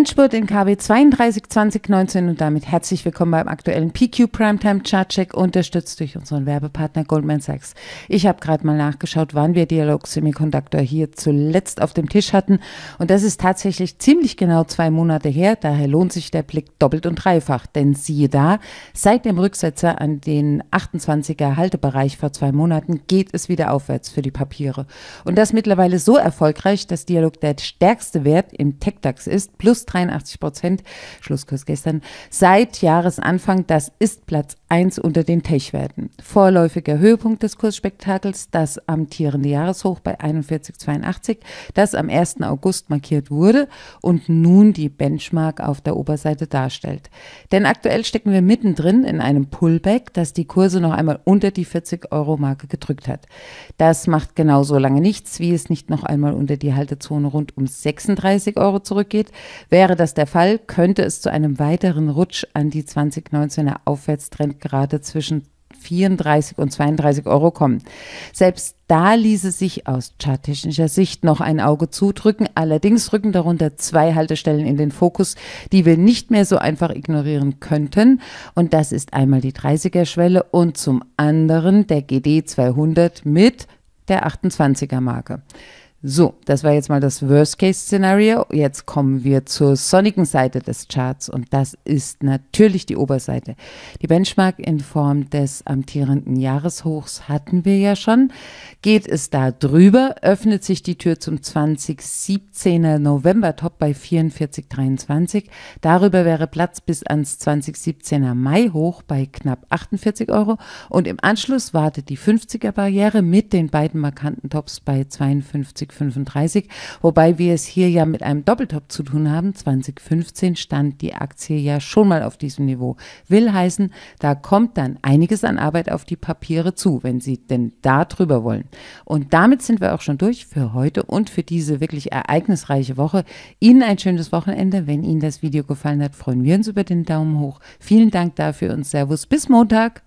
Endspurt in KW 32 2019 und damit herzlich willkommen beim aktuellen PQ Primetime Chartcheck, unterstützt durch unseren Werbepartner Goldman Sachs. Ich habe gerade mal nachgeschaut, wann wir Dialog Semiconductor hier zuletzt auf dem Tisch hatten und das ist tatsächlich ziemlich genau 2 Monate her, daher lohnt sich der Blick doppelt und dreifach, denn siehe da, seit dem Rücksetzer an den 28er Haltebereich vor 2 Monaten geht es wieder aufwärts für die Papiere und das mittlerweile so erfolgreich, dass Dialog der stärkste Wert im TechDAX ist, plus 83%, Schlusskurs gestern, seit Jahresanfang, das ist Platz 1 unter den Tech-Werten. Vorläufiger Höhepunkt des Kursspektakels, das amtierende Jahreshoch bei 41,82, das am 1. August markiert wurde und nun die Benchmark auf der Oberseite darstellt. Denn aktuell stecken wir mittendrin in einem Pullback, das die Kurse noch einmal unter die 40-Euro-Marke gedrückt hat. Das macht genauso lange nichts, wie es nicht noch einmal unter die Haltezone rund um 36 Euro zurückgeht. Wäre das der Fall, könnte es zu einem weiteren Rutsch an die 2019er Aufwärtstrend gerade zwischen 34 und 32 Euro kommen. Selbst da ließe sich aus charttechnischer Sicht noch ein Auge zudrücken, allerdings rücken darunter 2 Haltestellen in den Fokus, die wir nicht mehr so einfach ignorieren könnten und das ist einmal die 30er-Schwelle und zum anderen der GD200 mit der 28er-Marke. So, das war jetzt mal das Worst-Case-Szenario. Jetzt kommen wir zur sonnigen Seite des Charts und das ist natürlich die Oberseite. Die Benchmark in Form des amtierenden Jahreshochs hatten wir ja schon. Geht es da drüber, öffnet sich die Tür zum 2017er November-Top bei 44,23. Darüber wäre Platz bis ans 2017er Mai-Hoch bei knapp 48 Euro und im Anschluss wartet die 50er-Barriere mit den beiden markanten Tops bei 52,35, wobei wir es hier ja mit einem Doppeltop zu tun haben. 2015 stand die Aktie ja schon mal auf diesem Niveau. Will heißen, da kommt dann einiges an Arbeit auf die Papiere zu, wenn sie denn da drüber wollen. Und damit sind wir auch schon durch für heute und für diese wirklich ereignisreiche Woche. Ihnen ein schönes Wochenende. Wenn Ihnen das Video gefallen hat, freuen wir uns über den Daumen hoch. Vielen Dank dafür und Servus bis Montag.